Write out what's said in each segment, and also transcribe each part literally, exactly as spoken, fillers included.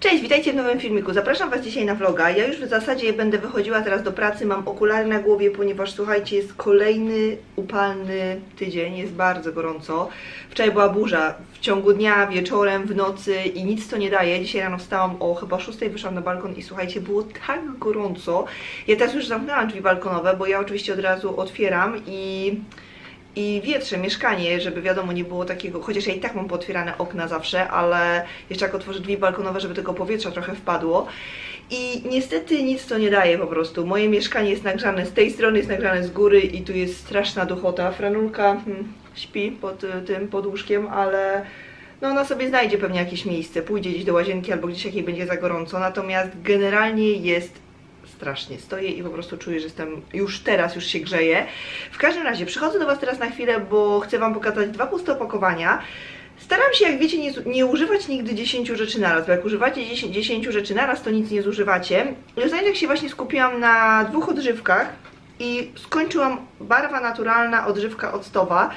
Cześć, witajcie w nowym filmiku. Zapraszam Was dzisiaj na vloga. Ja już w zasadzie będę wychodziła teraz do pracy, mam okulary na głowie, ponieważ słuchajcie, jest kolejny upalny tydzień, jest bardzo gorąco. Wczoraj była burza, w ciągu dnia, wieczorem, w nocy i nic to nie daje. Dzisiaj rano wstałam o chyba szóstej, wyszłam na balkon i słuchajcie, było tak gorąco. Ja teraz już zamknęłam drzwi balkonowe, bo ja oczywiście od razu otwieram i... i wietrze mieszkanie, żeby wiadomo nie było takiego, chociaż ja i tak mam pootwierane okna zawsze, ale jeszcze jak otworzę drzwi balkonowe, żeby tego powietrza trochę wpadło i niestety nic to nie daje po prostu. Moje mieszkanie jest nagrzane z tej strony, jest nagrzane z góry i tu jest straszna duchota. Franulka hmm, śpi pod tym, pod łóżkiem, ale no ona sobie znajdzie pewnie jakieś miejsce, pójdzie gdzieś do łazienki albo gdzieś jak jej będzie za gorąco, natomiast generalnie jest strasznie stoję i po prostu czuję, że jestem już teraz, już się grzeję. W każdym razie przychodzę do Was teraz na chwilę, bo chcę Wam pokazać dwa puste opakowania. Staram się, jak wiecie, nie, nie używać nigdy dziesięciu rzeczy naraz, bo jak używacie dziesięciu rzeczy naraz, to nic nie zużywacie. I ostatnio jak się właśnie skupiłam na dwóch odżywkach i skończyłam barwa naturalna, odżywka octowa.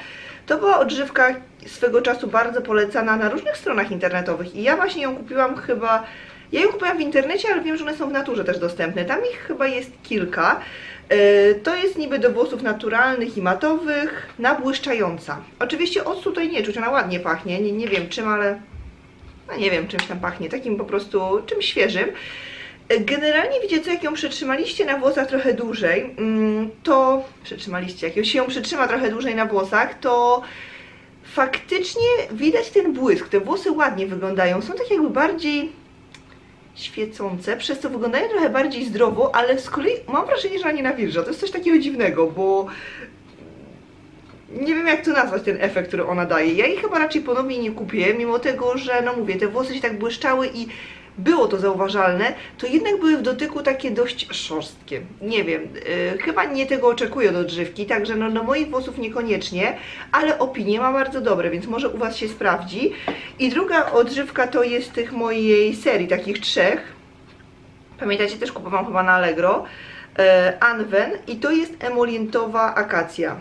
To była odżywka swego czasu bardzo polecana na różnych stronach internetowych i ja właśnie ją kupiłam chyba... Ja ją kupiłam w internecie, ale wiem, że one są w naturze też dostępne. Tam ich chyba jest kilka. To jest niby do włosów naturalnych i matowych, nabłyszczająca. Oczywiście octu tutaj nie czuć, ona ładnie pachnie. Nie, nie wiem czym, ale... No nie wiem, czymś tam pachnie. Takim po prostu czymś świeżym. Generalnie wiecie co, jak ją przetrzymaliście na włosach trochę dłużej, to... Przetrzymaliście, jak się ją przetrzyma trochę dłużej na włosach, to... Faktycznie widać ten błysk. Te włosy ładnie wyglądają. Są tak jakby bardziej... świecące, przez co wyglądają trochę bardziej zdrowo, ale z kolei mam wrażenie, że ona nie nawilża. To jest coś takiego dziwnego, bo nie wiem jak to nazwać ten efekt, który ona daje. Ja jej chyba raczej ponownie nie kupię, mimo tego, że no mówię, te włosy się tak błyszczały i było to zauważalne, to jednak były w dotyku takie dość szorstkie. Nie wiem, yy, chyba nie tego oczekuję od odżywki, także no, no moich włosów niekoniecznie, ale opinie ma bardzo dobre, więc może u Was się sprawdzi. I druga odżywka to jest tych mojej serii, takich trzech. Pamiętacie, też kupowałam chyba na Allegro. Yy, Anwen i to jest emolientowa akacja.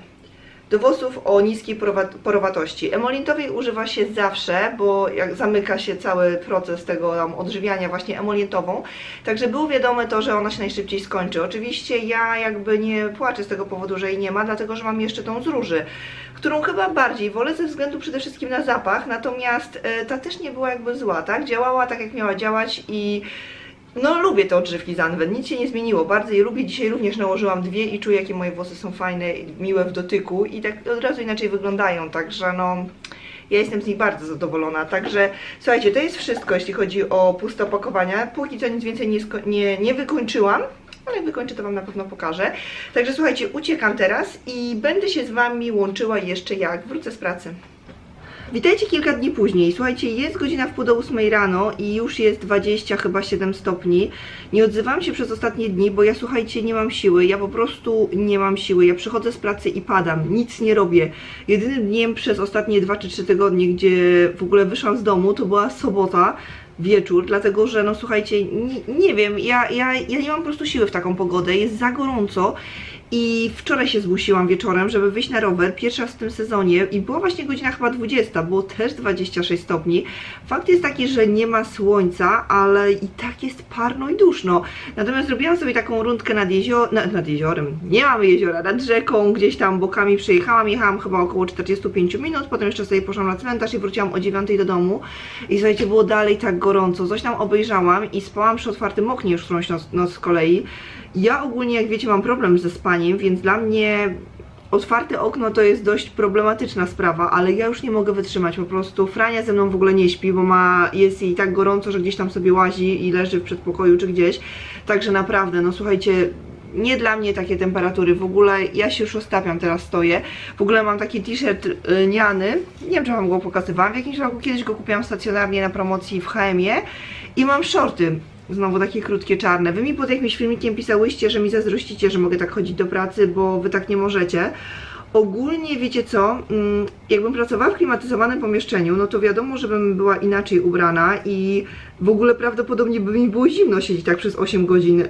Do włosów o niskiej porowatości. Emolientowej używa się zawsze, bo jak zamyka się cały proces tego tam odżywiania właśnie emolientową, także było wiadome to, że ona się najszybciej skończy. Oczywiście ja jakby nie płaczę z tego powodu, że jej nie ma, dlatego że mam jeszcze tą z róży, którą chyba bardziej wolę ze względu przede wszystkim na zapach, natomiast ta też nie była jakby zła, tak? Działała tak jak miała działać i... No lubię te odżywki z Anwen, nic się nie zmieniło, bardzo je lubię, dzisiaj również nałożyłam dwie i czuję jakie moje włosy są fajne, miłe w dotyku i tak od razu inaczej wyglądają, także no ja jestem z nich bardzo zadowolona, także słuchajcie, to jest wszystko jeśli chodzi o puste opakowania, póki co nic więcej nie, nie, nie wykończyłam, ale jak wykończę to Wam na pewno pokażę, także słuchajcie, uciekam teraz i będę się z Wami łączyła jeszcze jak wrócę z pracy. Witajcie kilka dni później. Słuchajcie, jest godzina w pół do ósmej rano i już jest dwadzieścia chyba siedem stopni. Nie odzywam się przez ostatnie dni, bo ja słuchajcie, nie mam siły. Ja po prostu nie mam siły. Ja przychodzę z pracy i padam. Nic nie robię. Jedynym dniem przez ostatnie dwa czy trzy tygodnie, gdzie w ogóle wyszłam z domu, to była sobota. Wieczór, dlatego że no słuchajcie, nie, nie wiem, ja, ja, ja nie mam po prostu siły w taką pogodę, jest za gorąco i wczoraj się zmusiłam wieczorem, żeby wyjść na rower, pierwsza w tym sezonie i była właśnie godzina chyba dwudziesta, było też dwadzieścia sześć stopni. Fakt jest taki, że nie ma słońca, ale i tak jest parno i duszno. Natomiast zrobiłam sobie taką rundkę nad, jezior nad, nad jeziorem, nie mamy jeziora, nad rzeką, gdzieś tam bokami przejechałam, jechałam chyba około czterdzieści pięć minut, potem jeszcze sobie poszłam na cmentarz i wróciłam o dziewiątej do domu i słuchajcie, było dalej tak gorąco, coś tam obejrzałam i spałam przy otwartym oknie już którąś noc, noc z kolei. Ja ogólnie, jak wiecie, mam problem ze spaniem, więc dla mnie otwarte okno to jest dość problematyczna sprawa, ale ja już nie mogę wytrzymać, po prostu Frania ze mną w ogóle nie śpi, bo ma, jest jej tak gorąco, że gdzieś tam sobie łazi i leży w przedpokoju czy gdzieś, także naprawdę, no słuchajcie... Nie dla mnie takie temperatury, w ogóle ja się już roztapiam, teraz stoję. W ogóle mam taki t-shirt lniany, nie wiem czy Wam go pokazywałam, w jakimś roku kiedyś go kupiłam stacjonarnie na promocji w H M ie i mam shorty, znowu takie krótkie, czarne. Wy mi pod jakimś filmikiem pisałyście, że mi zazdrościcie, że mogę tak chodzić do pracy, bo Wy tak nie możecie. Ogólnie wiecie co, jakbym pracowała w klimatyzowanym pomieszczeniu, no to wiadomo, żebym była inaczej ubrana i w ogóle prawdopodobnie by mi było zimno siedzieć tak przez osiem godzin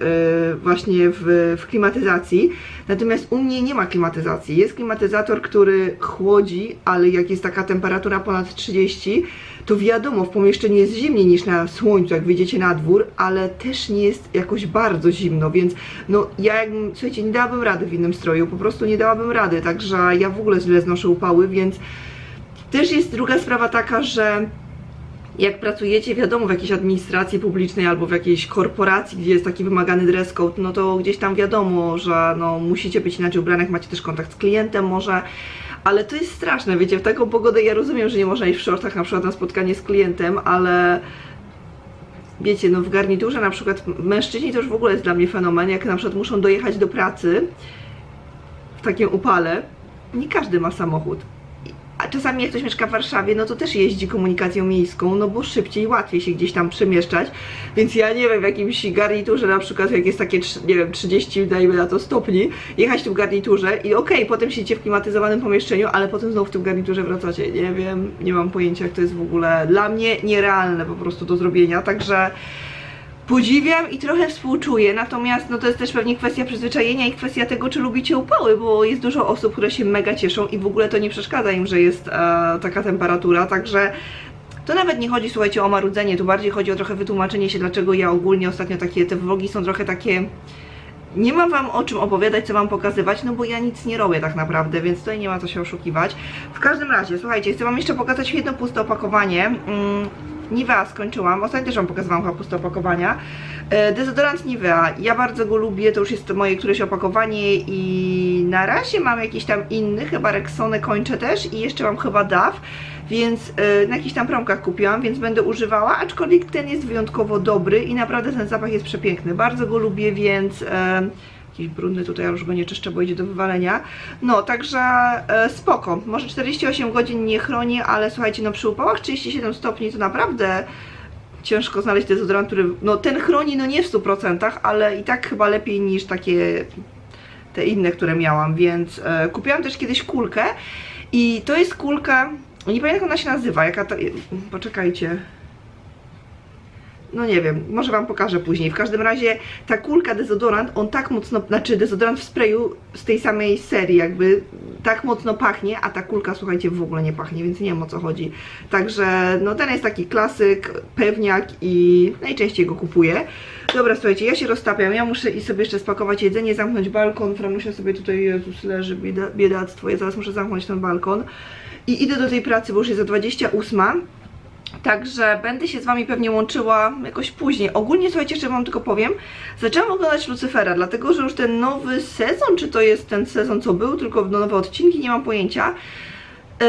właśnie w, w klimatyzacji. Natomiast u mnie nie ma klimatyzacji, jest klimatyzator, który chłodzi, ale jak jest taka temperatura ponad trzydzieści, to wiadomo, w pomieszczeniu jest zimniej niż na słońcu, jak wyjdziecie na dwór, ale też nie jest jakoś bardzo zimno, więc no ja, jakbym, słuchajcie, nie dałabym rady w innym stroju, po prostu nie dałabym rady, także ja w ogóle źle znoszę upały, więc też jest druga sprawa taka, że jak pracujecie, wiadomo, w jakiejś administracji publicznej albo w jakiejś korporacji, gdzie jest taki wymagany dress code, no to gdzieś tam wiadomo, że no musicie być inaczej ubranych, macie też kontakt z klientem może, ale to jest straszne, wiecie, w taką pogodę ja rozumiem, że nie można iść w shortach na przykład na spotkanie z klientem, ale wiecie, no w garniturze na przykład mężczyźni to już w ogóle jest dla mnie fenomen, jak na przykład muszą dojechać do pracy w takim upale, nie każdy ma samochód. A czasami jak ktoś mieszka w Warszawie, no to też jeździ komunikacją miejską, no bo szybciej, łatwiej się gdzieś tam przemieszczać, więc ja nie wiem, w jakimś garniturze na przykład, jak jest takie, nie wiem, trzydzieści, dajmy na to, stopni, jechać tu w garniturze i okej, okay, potem siedzicie w klimatyzowanym pomieszczeniu, ale potem znowu w tym garniturze wracacie, nie wiem, nie mam pojęcia, jak to jest w ogóle dla mnie nierealne po prostu do zrobienia, także podziwiam i trochę współczuję, natomiast no to jest też pewnie kwestia przyzwyczajenia i kwestia tego, czy lubicie upały, bo jest dużo osób, które się mega cieszą i w ogóle to nie przeszkadza im, że jest e, taka temperatura, także to nawet nie chodzi, słuchajcie, o marudzenie, tu bardziej chodzi o trochę wytłumaczenie się, dlaczego ja ogólnie ostatnio takie, te vlogi są trochę takie, nie mam wam o czym opowiadać, co wam pokazywać, no bo ja nic nie robię tak naprawdę, więc tutaj nie ma co się oszukiwać. W każdym razie, słuchajcie, chcę wam jeszcze pokazać jedno puste opakowanie. mm. Nivea skończyłam, ostatnio też wam pokazywałam chyba puste opakowania. Dezodorant Nivea, ja bardzo go lubię, to już jest moje któreś opakowanie i na razie mam jakiś tam inny, chyba Rexonę kończę też i jeszcze mam chyba Dove, więc na jakichś tam promkach kupiłam, więc będę używała, aczkolwiek ten jest wyjątkowo dobry i naprawdę ten zapach jest przepiękny, bardzo go lubię, więc jakiś brudny tutaj, ja już go nie czyszczę, bo idzie do wywalenia. No, także e, spoko. Może czterdzieści osiem godzin nie chroni, ale słuchajcie, no przy upałach trzydzieści siedem stopni to naprawdę ciężko znaleźć dezodorant, który, no ten chroni, no nie w stu procentach, ale i tak chyba lepiej niż takie te inne, które miałam, więc e, kupiłam też kiedyś kulkę i to jest kulka, nie pamiętam jak ona się nazywa, jaka to, poczekajcie. No nie wiem, może wam pokażę później. W każdym razie ta kulka dezodorant, on tak mocno, znaczy dezodorant w sprayu z tej samej serii jakby tak mocno pachnie, a ta kulka, słuchajcie, w ogóle nie pachnie, więc nie wiem, o co chodzi. Także no ten jest taki klasyk, pewniak i najczęściej go kupuję. Dobra, słuchajcie, ja się roztapiam, ja muszę i sobie jeszcze spakować jedzenie, zamknąć balkon. Franusia sobie tutaj, Jezus, leży, bieda, biedactwo, ja zaraz muszę zamknąć ten balkon. I idę do tej pracy, bo już jest za dwudziesta ósma. Także będę się z wami pewnie łączyła jakoś później. Ogólnie, słuchajcie, jeszcze wam tylko powiem, zaczęłam oglądać Lucyfera, dlatego że już ten nowy sezon, czy to jest ten sezon, co był, tylko nowe odcinki, nie mam pojęcia, yy,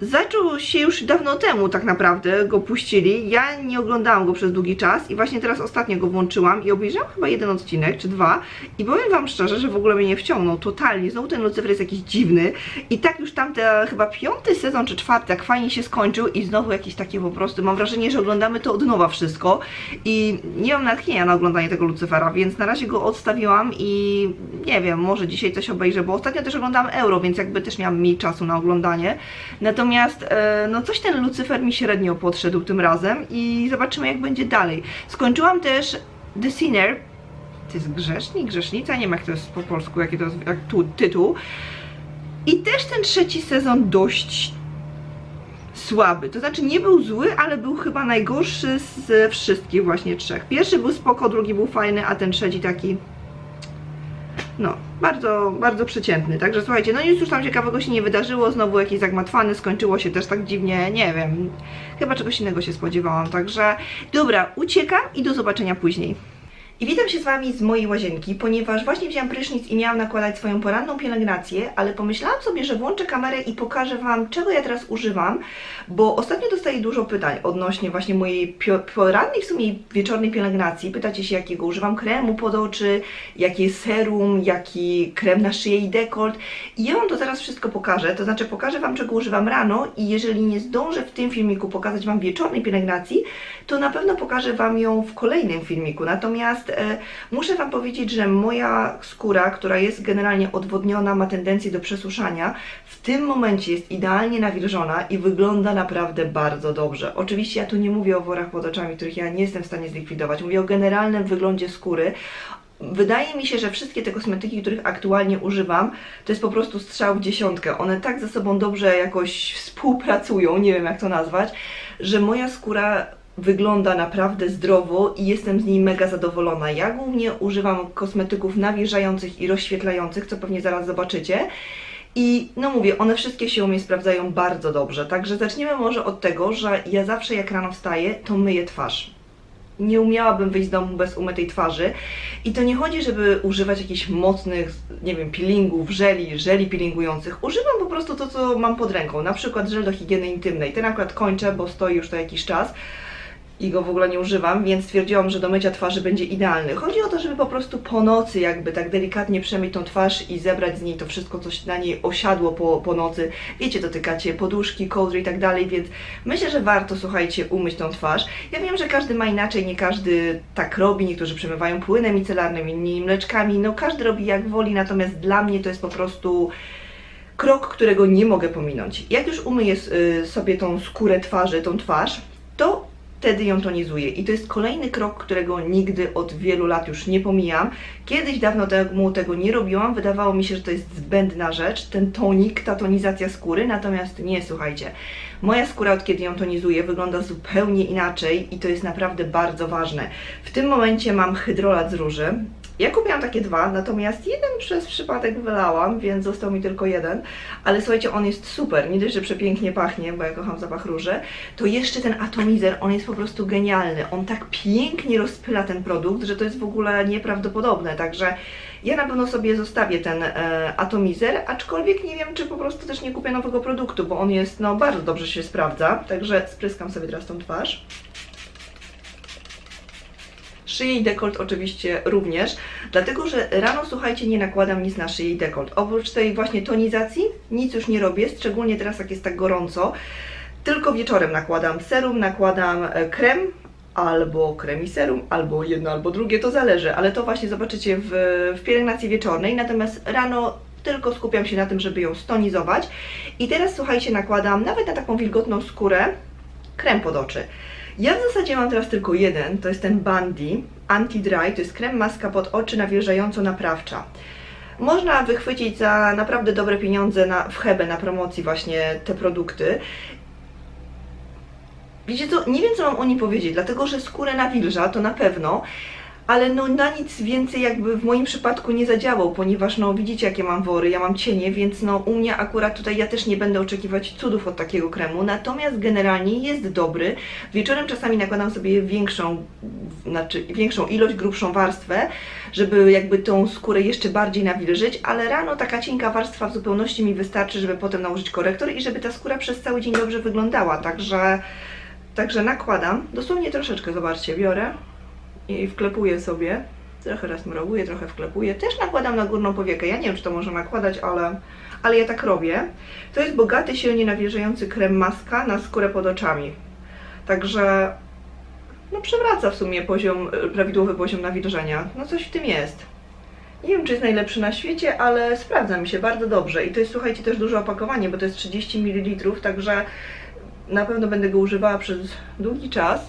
zaczął się już dawno temu tak naprawdę, go puścili. Ja nie oglądałam go przez długi czas i właśnie teraz ostatnio go włączyłam i obejrzałam chyba jeden odcinek, czy dwa i powiem wam szczerze, że w ogóle mnie nie wciągnął totalnie. Znowu ten Lucyfer jest jakiś dziwny i tak już tamte chyba piąty sezon czy czwarty tak fajnie się skończył i znowu jakieś takie po prostu, mam wrażenie, że oglądamy to od nowa wszystko i nie mam natchnienia na oglądanie tego Lucyfera, więc na razie go odstawiłam i nie wiem, może dzisiaj coś obejrzę, bo ostatnio też oglądam Euro, więc jakby też miałam mniej czasu na oglądanie. Natomiast Natomiast, no coś ten Lucyfer mi średnio podszedł tym razem i zobaczymy, jak będzie dalej. Skończyłam też The Sinner, to jest grzesznik, grzesznica, nie wiem jak to jest po polsku, jaki to jest jak tu, tytuł. I też ten trzeci sezon dość słaby, to znaczy nie był zły, ale był chyba najgorszy z wszystkich właśnie trzech. Pierwszy był spoko, drugi był fajny, a ten trzeci taki... no, bardzo, bardzo przeciętny, także słuchajcie, no nic już tam ciekawego się nie wydarzyło, znowu jakiś zagmatwany, skończyło się też tak dziwnie, nie wiem, chyba czegoś innego się spodziewałam, także dobra, uciekam i do zobaczenia później. I witam się z wami z mojej łazienki, ponieważ właśnie wzięłam prysznic i miałam nakładać swoją poranną pielęgnację, ale pomyślałam sobie, że włączę kamerę i pokażę wam, czego ja teraz używam, bo ostatnio dostaję dużo pytań odnośnie właśnie mojej porannej, w sumie wieczornej pielęgnacji. Pytacie się, jakiego używam kremu pod oczy, jakie serum, jaki krem na szyję i dekolt. I ja wam to teraz wszystko pokażę, to znaczy pokażę wam, czego używam rano i jeżeli nie zdążę w tym filmiku pokazać wam wieczornej pielęgnacji, to na pewno pokażę wam ją w kolejnym filmiku, natomiast muszę wam powiedzieć, że moja skóra, która jest generalnie odwodniona, ma tendencję do przesuszania, w tym momencie jest idealnie nawilżona i wygląda naprawdę bardzo dobrze. Oczywiście ja tu nie mówię o worach pod oczami, których ja nie jestem w stanie zlikwidować, mówię o generalnym wyglądzie skóry. Wydaje mi się, że wszystkie te kosmetyki, których aktualnie używam, to jest po prostu strzał w dziesiątkę. One tak ze sobą dobrze jakoś współpracują, nie wiem jak to nazwać, że moja skóra wygląda naprawdę zdrowo i jestem z niej mega zadowolona. Ja głównie używam kosmetyków nawilżających i rozświetlających, co pewnie zaraz zobaczycie. I no mówię, one wszystkie się u mnie sprawdzają bardzo dobrze. Także zaczniemy może od tego, że ja zawsze jak rano wstaję, to myję twarz. Nie umiałabym wyjść z domu bez umytej twarzy. I to nie chodzi, żeby używać jakichś mocnych, nie wiem, peelingów, żeli, żeli peelingujących. Używam po prostu to, co mam pod ręką. Na przykład żel do higieny intymnej. Ten akurat kończę, bo stoi już to jakiś czas i go w ogóle nie używam, więc stwierdziłam, że do mycia twarzy będzie idealny. Chodzi o to, żeby po prostu po nocy jakby tak delikatnie przemyć tą twarz i zebrać z niej to wszystko, co się na niej osiadło po, po nocy. Wiecie, dotykacie poduszki, kołdry i tak dalej, więc myślę, że warto, słuchajcie, umyć tą twarz. Ja wiem, że każdy ma inaczej, nie każdy tak robi, niektórzy przemywają płynem micelarnym, inni mleczkami, no każdy robi jak woli, natomiast dla mnie to jest po prostu krok, którego nie mogę pominąć. Jak już umyję sobie tą skórę twarzy, tą twarz, to wtedy ją tonizuję i to jest kolejny krok, którego nigdy od wielu lat już nie pomijam. Kiedyś dawno temu tego nie robiłam, wydawało mi się, że to jest zbędna rzecz, ten tonik, ta tonizacja skóry, natomiast nie, słuchajcie. Moja skóra, od kiedy ją tonizuję, wygląda zupełnie inaczej i to jest naprawdę bardzo ważne. W tym momencie mam hydrolat z róży. Ja kupiłam takie dwa, natomiast jeden przez przypadek wylałam, więc został mi tylko jeden. Ale słuchajcie, on jest super, nie dość, że przepięknie pachnie, bo ja kocham zapach róży, to jeszcze ten atomizer, on jest po prostu genialny. On tak pięknie rozpyla ten produkt, że to jest w ogóle nieprawdopodobne. Także ja na pewno sobie zostawię ten e, atomizer, aczkolwiek nie wiem, czy po prostu też nie kupię nowego produktu, bo on jest, no, bardzo dobrze się sprawdza. Także spryskam sobie teraz tą twarz. Szyję i dekolt oczywiście również, dlatego że rano, słuchajcie, nie nakładam nic na szyję i dekolt. Oprócz tej właśnie tonizacji nic już nie robię, szczególnie teraz, jak jest tak gorąco. Tylko wieczorem nakładam serum, nakładam krem, albo krem i serum, albo jedno, albo drugie, to zależy, ale to właśnie zobaczycie w, w pielęgnacji wieczornej, natomiast rano tylko skupiam się na tym, żeby ją stonizować. I teraz, słuchajcie, nakładam nawet na taką wilgotną skórę krem pod oczy. Ja w zasadzie mam teraz tylko jeden, to jest ten Bandi Anti-Dry, to jest krem maska pod oczy nawilżająco-naprawcza. Można wychwycić za naprawdę dobre pieniądze na, w Hebe na promocji właśnie te produkty. Wiecie co, nie wiem, co mam o nim powiedzieć, dlatego że skórę nawilża, to na pewno, ale no na nic więcej jakby w moim przypadku nie zadziałał, ponieważ no widzicie, jakie mam wory, ja mam cienie, więc no u mnie akurat tutaj ja też nie będę oczekiwać cudów od takiego kremu, natomiast generalnie jest dobry. Wieczorem czasami nakładam sobie większą, znaczy większą ilość, grubszą warstwę, żeby jakby tą skórę jeszcze bardziej nawilżyć, ale rano taka cienka warstwa w zupełności mi wystarczy, żeby potem nałożyć korektor i żeby ta skóra przez cały dzień dobrze wyglądała, także, także nakładam, dosłownie troszeczkę, zobaczcie, biorę i wklepuję sobie, trochę rozmrowuję, trochę wklepuję, też nakładam na górną powiekę, ja nie wiem, czy to można nakładać, ale, ale ja tak robię. To jest bogaty, silnie nawilżający krem maska na skórę pod oczami, także no przywraca w sumie poziom, prawidłowy poziom nawilżenia, no coś w tym jest. Nie wiem, czy jest najlepszy na świecie, ale sprawdza mi się bardzo dobrze i to jest, słuchajcie, też duże opakowanie, bo to jest trzydzieści mililitrów, także na pewno będę go używała przez długi czas.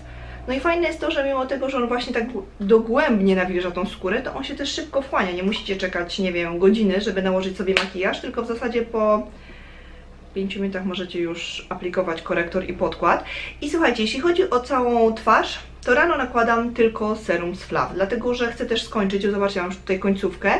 No i fajne jest to, że mimo tego, że on właśnie tak dogłębnie nawilża tą skórę, to on się też szybko wchłania. Nie musicie czekać, nie wiem, godziny, żeby nałożyć sobie makijaż, tylko w zasadzie po pięciu minutach możecie już aplikować korektor i podkład. I słuchajcie, jeśli chodzi o całą twarz, to rano nakładam tylko serum z Fluff, dlatego że chcę też skończyć, zobaczcie, mam już tutaj końcówkę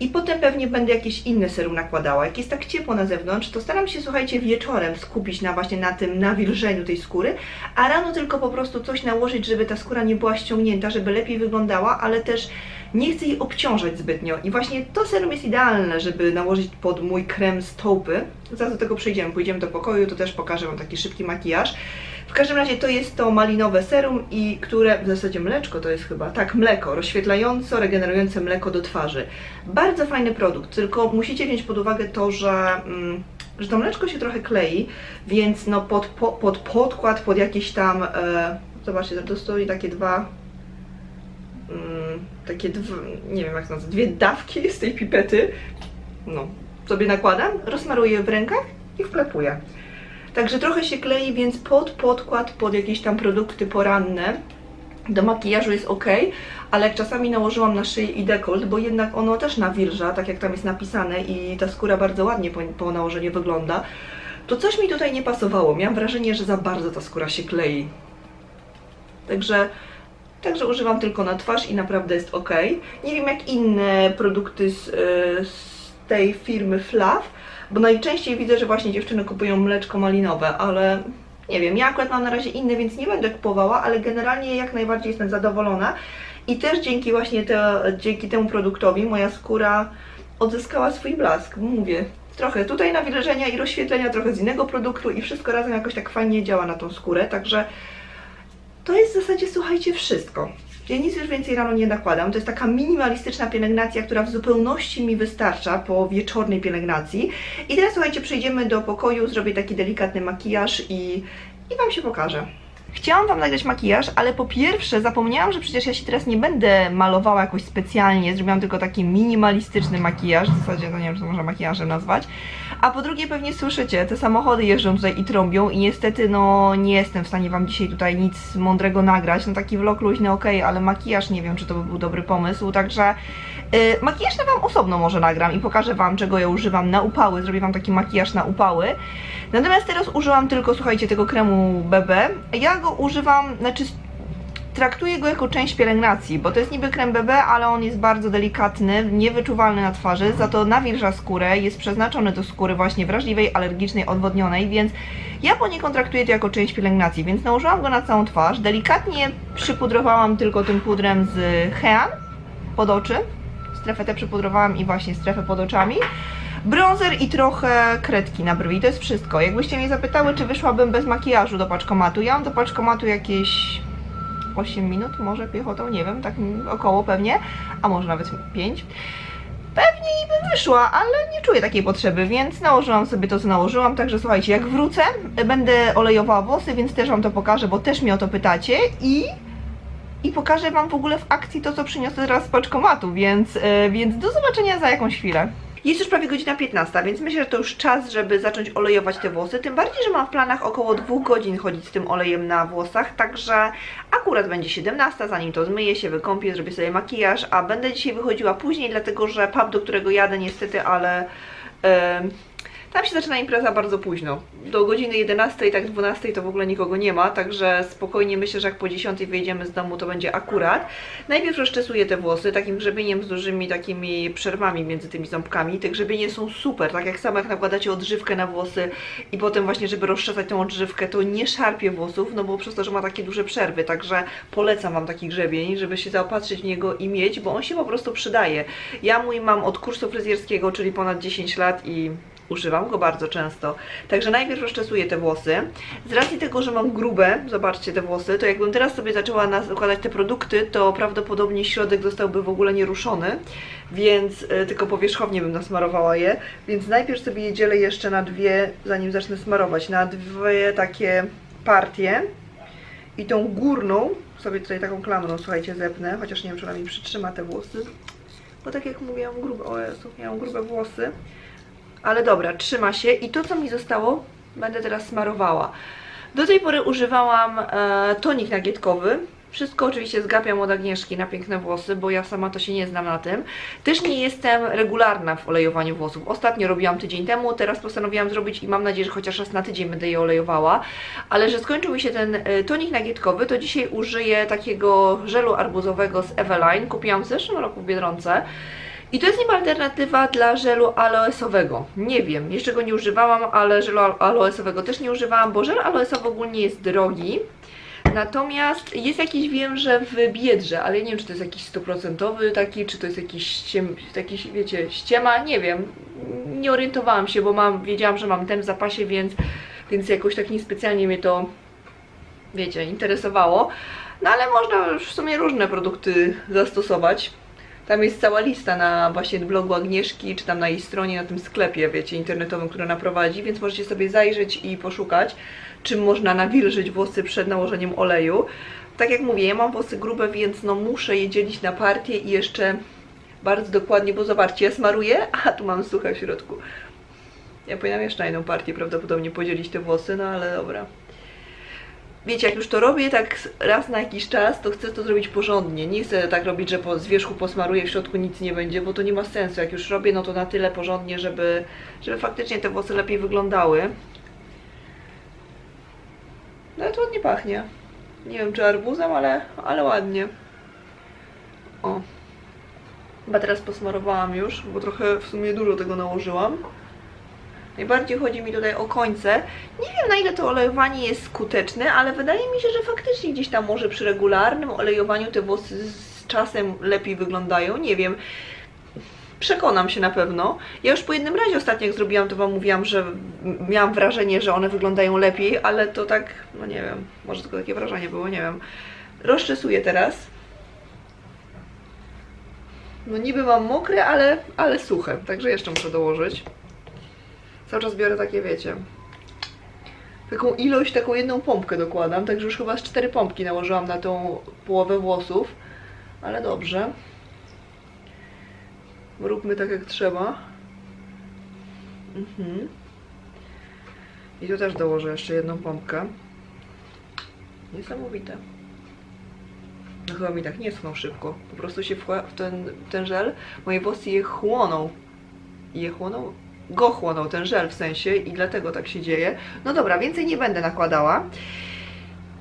i potem pewnie będę jakieś inne serum nakładała. Jak jest tak ciepło na zewnątrz, to staram się, słuchajcie, wieczorem skupić na właśnie na tym nawilżeniu tej skóry, a rano tylko po prostu coś nałożyć, żeby ta skóra nie była ściągnięta, żeby lepiej wyglądała, ale też nie chcę jej obciążać zbytnio i właśnie to serum jest idealne, żeby nałożyć pod mój krem z taupy. Zaraz do tego przejdziemy, pójdziemy do pokoju, to też pokażę wam taki szybki makijaż. W każdym razie to jest to malinowe serum i które, w zasadzie mleczko to jest chyba, tak, mleko, rozświetlająco, regenerujące mleko do twarzy. Bardzo fajny produkt, tylko musicie wziąć pod uwagę to, że, mm, że to mleczko się trochę klei, więc no pod, po, pod podkład, pod jakieś tam, e, zobaczcie, to stoi takie dwa, mm, takie dwa, nie wiem jak to nazwać, dwie dawki z tej pipety, no, sobie nakładam, rozmaruję w rękach i wklepuję. Także trochę się klei, więc pod podkład, pod jakieś tam produkty poranne do makijażu jest ok, ale jak czasami nałożyłam na szyję i dekolt, bo jednak ono też nawilża, tak jak tam jest napisane i ta skóra bardzo ładnie po, po nałożeniu wygląda, to coś mi tutaj nie pasowało. Miałam wrażenie, że za bardzo ta skóra się klei. Także, także używam tylko na twarz i naprawdę jest ok. Nie wiem jak inne produkty z, z tej firmy Fluff, bo najczęściej widzę, że właśnie dziewczyny kupują mleczko malinowe, ale nie wiem, ja akurat mam na razie inne, więc nie będę kupowała, ale generalnie jak najbardziej jestem zadowolona. I też dzięki właśnie te, dzięki temu produktowi moja skóra odzyskała swój blask. Mówię, trochę tutaj nawilżenia i rozświetlenia, trochę z innego produktu i wszystko razem jakoś tak fajnie działa na tą skórę, także to jest w zasadzie, słuchajcie, wszystko. Ja nic już więcej rano nie nakładam, to jest taka minimalistyczna pielęgnacja, która w zupełności mi wystarcza po wieczornej pielęgnacji. I teraz, słuchajcie, przejdziemy do pokoju, zrobię taki delikatny makijaż i, i Wam się pokażę. Chciałam Wam nagrać makijaż, ale po pierwsze zapomniałam, że przecież ja się teraz nie będę malowała jakoś specjalnie. Zrobiłam tylko taki minimalistyczny makijaż, w zasadzie to nie wiem, czy to można makijażem nazwać. A po drugie pewnie słyszycie, te samochody jeżdżą tutaj i trąbią i niestety no nie jestem w stanie Wam dzisiaj tutaj nic mądrego nagrać. No taki vlog luźny okej, okay, ale makijaż nie wiem, czy to by był dobry pomysł, także yy, makijaż to Wam osobno może nagram i pokażę Wam, czego ja używam na upały. Zrobię Wam taki makijaż na upały. Natomiast teraz użyłam tylko, słuchajcie, tego kremu B B. Ja go używam, znaczy traktuję go jako część pielęgnacji, bo to jest niby krem B B, ale on jest bardzo delikatny, niewyczuwalny na twarzy, za to nawilża skórę, jest przeznaczony do skóry właśnie wrażliwej, alergicznej, odwodnionej, więc ja poniekąd traktuję to jako część pielęgnacji, więc nałożyłam go na całą twarz, delikatnie przypudrowałam tylko tym pudrem z Hean pod oczy, strefę tę przypudrowałam i właśnie strefę pod oczami, bronzer i trochę kredki na brwi, to jest wszystko. Jakbyście mnie zapytały, czy wyszłabym bez makijażu do paczkomatu, ja mam do paczkomatu jakieś osiem minut, może piechotą, nie wiem, tak około pewnie, a może nawet pięć. Pewnie i bym wyszła, ale nie czuję takiej potrzeby, więc nałożyłam sobie to, co nałożyłam, także słuchajcie, jak wrócę, będę olejowała włosy, więc też Wam to pokażę, bo też mnie o to pytacie i... I pokażę Wam w ogóle w akcji to, co przyniosę teraz z paczkomatu, więc, yy, więc do zobaczenia za jakąś chwilę. Jest już prawie godzina piętnasta, więc myślę, że to już czas, żeby zacząć olejować te włosy, tym bardziej, że mam w planach około dwóch godzin chodzić z tym olejem na włosach, także akurat będzie siedemnasta, zanim to zmyję się, wykąpię, zrobię sobie makijaż, a będę dzisiaj wychodziła później, dlatego że pub, do którego jadę niestety, ale yy, tam się zaczyna impreza bardzo późno, do godziny jedenastej, tak dwunastej to w ogóle nikogo nie ma, także spokojnie myślę, że jak po dziesiątej wyjdziemy z domu, to będzie akurat. Najpierw rozczesuję te włosy takim grzebieniem z dużymi takimi przerwami między tymi ząbkami. Te grzebienie są super, tak jak samo jak nakładacie odżywkę na włosy i potem właśnie, żeby rozczesać tą odżywkę, to nie szarpie włosów, no bo przez to, że ma takie duże przerwy, także polecam Wam taki grzebień, żeby się zaopatrzyć w niego i mieć, bo on się po prostu przydaje. Ja mój mam od kursu fryzjerskiego, czyli ponad dziesięć lat i... używam go bardzo często. Także najpierw rozczesuję te włosy. Z racji tego, że mam grube, zobaczcie te włosy, to jakbym teraz sobie zaczęła nakładać te produkty, to prawdopodobnie środek zostałby w ogóle nieruszony, więc y, tylko powierzchownie bym nasmarowała je. Więc najpierw sobie je dzielę jeszcze na dwie, zanim zacznę smarować, na dwie takie partie. I tą górną sobie tutaj taką klamrą, słuchajcie, zepnę, chociaż nie wiem, czy ona mi przytrzyma te włosy. Bo tak jak mówiłam, grube, o Jezu, miałam grube włosy. Ale dobra, trzyma się i to, co mi zostało, będę teraz smarowała. Do tej pory używałam e, tonik nagietkowy. Wszystko oczywiście zgapiam od Agnieszki na piękne włosy, bo ja sama to się nie znam na tym. Też nie jestem regularna w olejowaniu włosów. Ostatnio robiłam tydzień temu, teraz postanowiłam zrobić i mam nadzieję, że chociaż raz na tydzień będę je olejowała. Ale że skończył mi się ten tonik nagietkowy, to dzisiaj użyję takiego żelu arbuzowego z Eveline. Kupiłam w zeszłym roku w Biedronce. I to jest niby alternatywa dla żelu aloesowego. Nie wiem, jeszcze go nie używałam, ale żelu aloesowego też nie używałam, bo żel aloesowy ogólnie jest drogi. Natomiast jest jakiś, wiem, że w Biedrze, ale nie wiem, czy to jest jakiś stuprocentowy taki, czy to jest jakiś, taki, wiecie, ściema, nie wiem. Nie orientowałam się, bo mam, wiedziałam, że mam ten w zapasie, więc, więc jakoś tak niespecjalnie mnie to, wiecie, interesowało. No ale można już w sumie różne produkty zastosować. Tam jest cała lista na właśnie blogu Agnieszki, czy tam na jej stronie, na tym sklepie, wiecie, internetowym, który ona prowadzi, więc możecie sobie zajrzeć i poszukać, czym można nawilżyć włosy przed nałożeniem oleju. Tak jak mówię, ja mam włosy grube, więc no muszę je dzielić na partie i jeszcze bardzo dokładnie, bo zobaczcie, ja smaruję, a tu mam suche w środku. Ja powinnam jeszcze na jedną partię prawdopodobnie podzielić te włosy, no ale dobra. Wiecie, jak już to robię tak raz na jakiś czas, to chcę to zrobić porządnie. Nie chcę tak robić, że po, z wierzchu posmaruję, w środku nic nie będzie, bo to nie ma sensu. Jak już robię, no to na tyle porządnie, żeby, żeby faktycznie te włosy lepiej wyglądały. Nawet ładnie pachnie. Nie wiem, czy arbuzem, ale, ale ładnie. O. Chyba teraz posmarowałam już, bo trochę w sumie dużo tego nałożyłam. Najbardziej chodzi mi tutaj o końce. Nie wiem, na ile to olejowanie jest skuteczne, ale wydaje mi się, że faktycznie gdzieś tam może przy regularnym olejowaniu te włosy z czasem lepiej wyglądają. Nie wiem. Przekonam się na pewno. Ja już po jednym razie ostatnio jak zrobiłam, to wam mówiłam, że miałam wrażenie, że one wyglądają lepiej, ale to tak, no nie wiem, może tylko takie wrażenie było, nie wiem. Rozczesuję teraz. No niby mam mokre, ale, ale suche, także jeszcze muszę dołożyć. Cały czas biorę takie, wiecie, taką ilość, taką jedną pompkę dokładam, także już chyba z cztery pompki nałożyłam na tą połowę włosów, ale dobrze. Róbmy tak jak trzeba. Mhm. I tu też dołożę jeszcze jedną pompkę. Niesamowite. No chyba mi tak nie schną szybko. Po prostu się w ten, ten żel, moje włosy je chłoną. Je chłoną? Go chłonął ten żel w sensie i dlatego tak się dzieje. No dobra, więcej nie będę nakładała.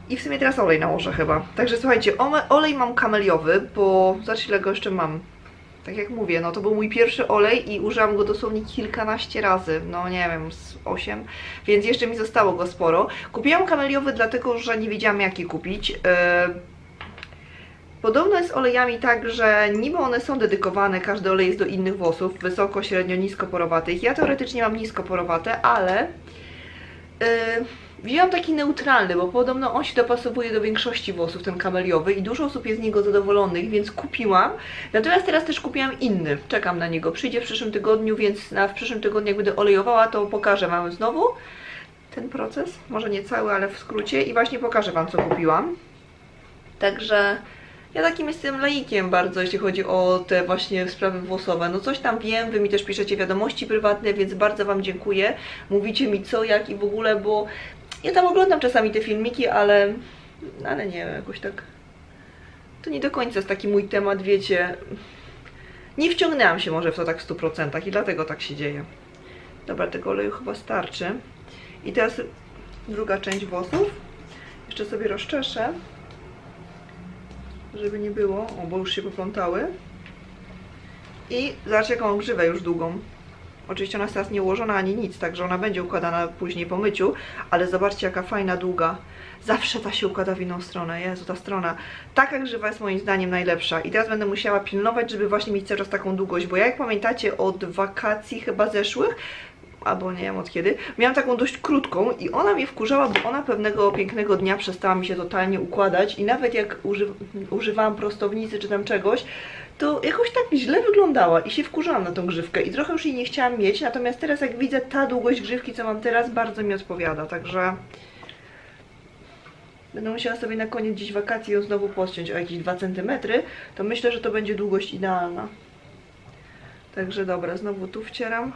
I w sumie teraz olej nałożę chyba. Także słuchajcie, olej mam kameliowy, bo zobaczcie ile go jeszcze mam. Tak jak mówię, no to był mój pierwszy olej i użyłam go dosłownie kilkanaście razy, no nie wiem, z osiem, więc jeszcze mi zostało go sporo. Kupiłam kameliowy dlatego, że nie wiedziałam jaki kupić. Yy... Podobno jest z olejami tak, że niby one są dedykowane, każdy olej jest do innych włosów, wysoko, średnio, nisko porowatych. Ja teoretycznie mam nisko porowate, ale yy... wziąłam taki neutralny, bo podobno on się dopasowuje do większości włosów, ten kameliowy i dużo osób jest z niego zadowolonych, więc kupiłam. Natomiast teraz też kupiłam inny, czekam na niego, przyjdzie w przyszłym tygodniu, więc na, w przyszłym tygodniu jak będę olejowała, to pokażę wam znowu ten proces, może nie cały, ale w skrócie i właśnie pokażę wam co kupiłam. Także ja takim jestem laikiem bardzo, jeśli chodzi o te właśnie sprawy włosowe. No coś tam wiem, wy mi też piszecie wiadomości prywatne, więc bardzo wam dziękuję. Mówicie mi co, jak i w ogóle, bo ja tam oglądam czasami te filmiki, ale, ale nie wiem, jakoś tak, to nie do końca jest taki mój temat, wiecie, nie wciągnęłam się może w to tak w stu procentach i dlatego tak się dzieje. Dobra, tego oleju chyba starczy. I teraz druga część włosów, jeszcze sobie rozczeszę, żeby nie było, o, bo już się poplątały. I zobaczcie jaką mam grzywę już długą. Oczywiście ona jest teraz nie ułożona ani nic, także ona będzie układana później po myciu, ale zobaczcie jaka fajna, długa. Zawsze ta się układa w inną stronę, Jezu, ta strona. Taka grzywa jest moim zdaniem najlepsza i teraz będę musiała pilnować, żeby właśnie mieć cały czas taką długość, bo jak pamiętacie od wakacji chyba zeszłych, albo nie wiem od kiedy, miałam taką dość krótką i ona mnie wkurzała, bo ona pewnego pięknego dnia przestała mi się totalnie układać i nawet jak uży, używałam prostownicy czy tam czegoś, to jakoś tak źle wyglądała i się wkurzałam na tą grzywkę i trochę już jej nie chciałam mieć, natomiast teraz jak widzę ta długość grzywki, co mam teraz, bardzo mi odpowiada, także będę musiała sobie na koniec dziś wakacji ją znowu podciąć o jakieś dwa centymetry, to myślę, że to będzie długość idealna. Także dobra, znowu tu wcieram.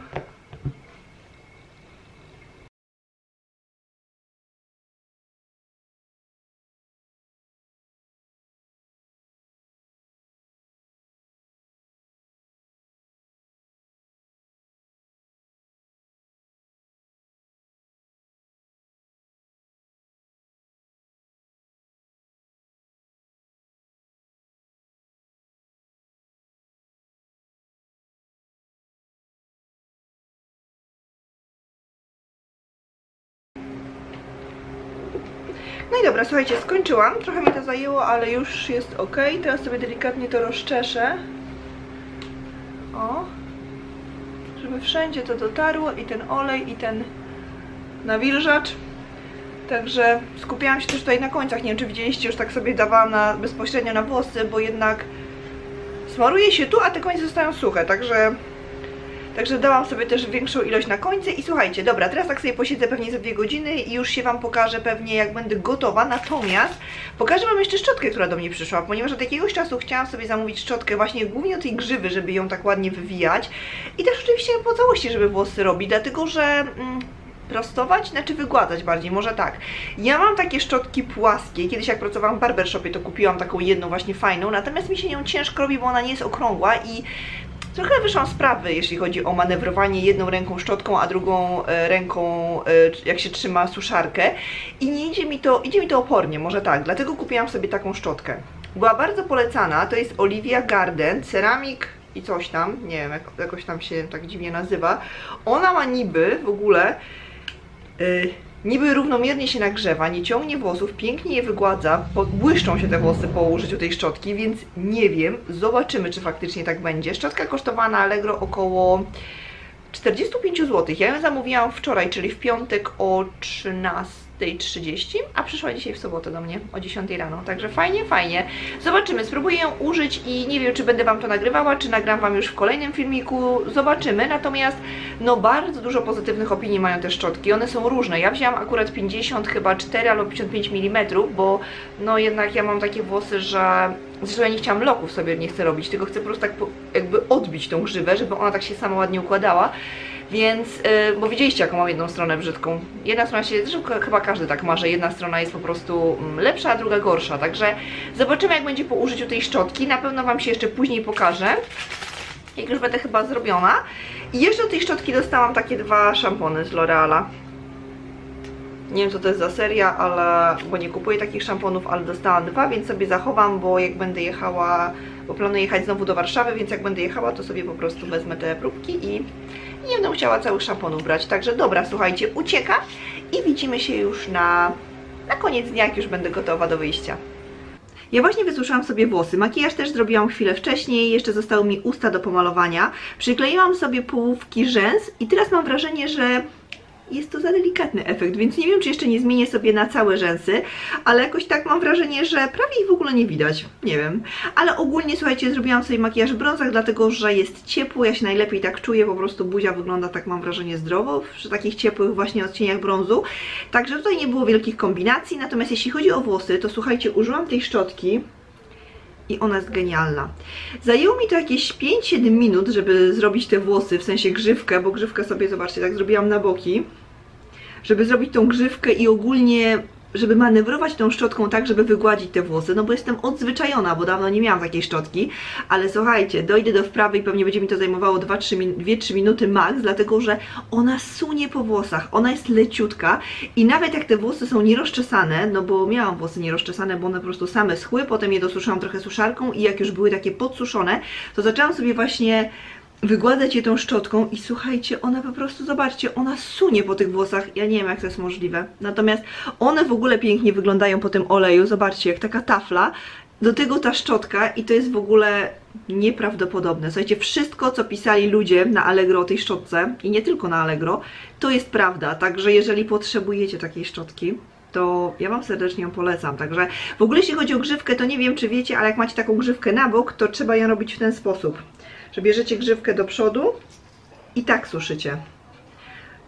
No i dobra, słuchajcie, skończyłam. Trochę mi to zajęło, ale już jest ok. Teraz sobie delikatnie to rozczeszę. O. Żeby wszędzie to dotarło i ten olej, i ten nawilżacz. Także skupiałam się też tutaj na końcach. Nie wiem, czy widzieliście, już tak sobie dawałam na, bezpośrednio na włosy, bo jednak smaruje się tu, a te końce zostają suche, także... Także dałam sobie też większą ilość na końce i słuchajcie, dobra, teraz tak sobie posiedzę pewnie za dwie godziny i już się wam pokażę pewnie jak będę gotowa, natomiast pokażę wam jeszcze szczotkę, która do mnie przyszła, ponieważ od jakiegoś czasu chciałam sobie zamówić szczotkę właśnie głównie od tej grzywy, żeby ją tak ładnie wywijać i też oczywiście po całości, żeby włosy robić, dlatego że... Mm, prostować, znaczy wygładzać bardziej, może tak. Ja mam takie szczotki płaskie, kiedyś jak pracowałam w barbershopie to kupiłam taką jedną właśnie fajną, natomiast mi się nią ciężko robi, bo ona nie jest okrągła i trochę wyższą sprawę, jeśli chodzi o manewrowanie jedną ręką szczotką, a drugą ręką, jak się trzyma suszarkę, i nie idzie mi to, idzie mi to opornie, może tak, dlatego kupiłam sobie taką szczotkę. Była bardzo polecana, to jest Olivia Garden, ceramik i coś tam, nie wiem, jak, jakoś tam się tak dziwnie nazywa. Ona ma niby w ogóle... Yy, niby równomiernie się nagrzewa, nie ciągnie włosów, pięknie je wygładza, błyszczą się te włosy po użyciu tej szczotki, więc nie wiem, zobaczymy, czy faktycznie tak będzie. Szczotka kosztowała na Allegro około czterdzieści pięć złotych. Ja ją zamówiłam wczoraj, czyli w piątek o trzynastej trzydzieści, a przyszła dzisiaj w sobotę do mnie o dziesiątej rano, także fajnie, fajnie. Zobaczymy, spróbuję ją użyć i nie wiem, czy będę Wam to nagrywała, czy nagram Wam już w kolejnym filmiku, zobaczymy. Natomiast no bardzo dużo pozytywnych opinii mają te szczotki, one są różne. Ja wzięłam akurat pięćdziesiąt, chyba cztery albo pięćdziesiąt pięć milimetrów, bo no jednak ja mam takie włosy, że... Zresztą ja nie chciałam loków sobie, nie chcę robić, tylko chcę po prostu tak jakby odbić tą grzywę, żeby ona tak się sama ładnie układała. Więc, yy, bo widzieliście, jaką mam jedną stronę brzydką. Jedna strona się, zresztą chyba każdy tak ma, że jedna strona jest po prostu lepsza, a druga gorsza. Także zobaczymy, jak będzie po użyciu tej szczotki. Na pewno Wam się jeszcze później pokażę, jak już będę chyba zrobiona. I jeszcze do tej szczotki dostałam takie dwa szampony z L'Oreala. Nie wiem, co to jest za seria, ale, bo nie kupuję takich szamponów, ale dostałam dwa, więc sobie zachowam, bo jak będę jechała, bo planuję jechać znowu do Warszawy, więc jak będę jechała, to sobie po prostu wezmę te próbki i nie będę musiała całych szamponów brać. Także dobra, słuchajcie, ucieka i widzimy się już na, na koniec dnia, jak już będę gotowa do wyjścia. Ja właśnie wysuszyłam sobie włosy, makijaż też zrobiłam chwilę wcześniej, jeszcze zostały mi usta do pomalowania, przykleiłam sobie połówki rzęs i teraz mam wrażenie, że... jest to za delikatny efekt, więc nie wiem, czy jeszcze nie zmienię sobie na całe rzęsy, ale jakoś tak mam wrażenie, że prawie ich w ogóle nie widać, nie wiem. Ale ogólnie, słuchajcie, zrobiłam sobie makijaż w brązach, dlatego że jest ciepło, ja się najlepiej tak czuję, po prostu buzia wygląda tak, mam wrażenie, zdrowo, przy takich ciepłych właśnie odcieniach brązu. Także tutaj nie było wielkich kombinacji, natomiast jeśli chodzi o włosy, to słuchajcie, użyłam tej szczotki i ona jest genialna. Zajęło mi to jakieś pięć siedem minut, żeby zrobić te włosy, w sensie grzywkę, bo grzywkę sobie, zobaczcie, tak zrobiłam na boki, żeby zrobić tą grzywkę i ogólnie, żeby manewrować tą szczotką tak, żeby wygładzić te włosy, no bo jestem odzwyczajona, bo dawno nie miałam takiej szczotki, ale słuchajcie, dojdę do wprawy i pewnie będzie mi to zajmowało dwie trzy minuty max, dlatego że ona sunie po włosach, ona jest leciutka i nawet jak te włosy są nierozczesane, no bo miałam włosy nierozczesane, bo one po prostu same schły, potem je dosuszyłam trochę suszarką i jak już były takie podsuszone, to zaczęłam sobie właśnie... wygładzać je tą szczotką i słuchajcie, ona po prostu, zobaczcie, ona sunie po tych włosach, ja nie wiem, jak to jest możliwe, natomiast one w ogóle pięknie wyglądają po tym oleju, zobaczcie, jak taka tafla, do tego ta szczotka i to jest w ogóle nieprawdopodobne, słuchajcie, wszystko, co pisali ludzie na Allegro o tej szczotce i nie tylko na Allegro, to jest prawda, także jeżeli potrzebujecie takiej szczotki, to ja Wam serdecznie ją polecam. Także w ogóle jeśli chodzi o grzywkę, to nie wiem, czy wiecie, ale jak macie taką grzywkę na bok, to trzeba ją robić w ten sposób, że bierzecie grzywkę do przodu i tak suszycie.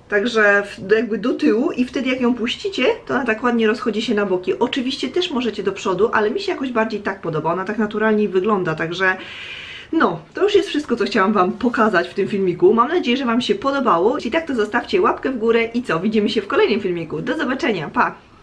Także jakby do tyłu i wtedy jak ją puścicie, to ona tak ładnie rozchodzi się na boki. Oczywiście też możecie do przodu, ale mi się jakoś bardziej tak podoba, ona tak naturalnie wygląda, także... No, to już jest wszystko, co chciałam Wam pokazać w tym filmiku. Mam nadzieję, że Wam się podobało. Jeśli tak, to zostawcie łapkę w górę i co? Widzimy się w kolejnym filmiku. Do zobaczenia, pa!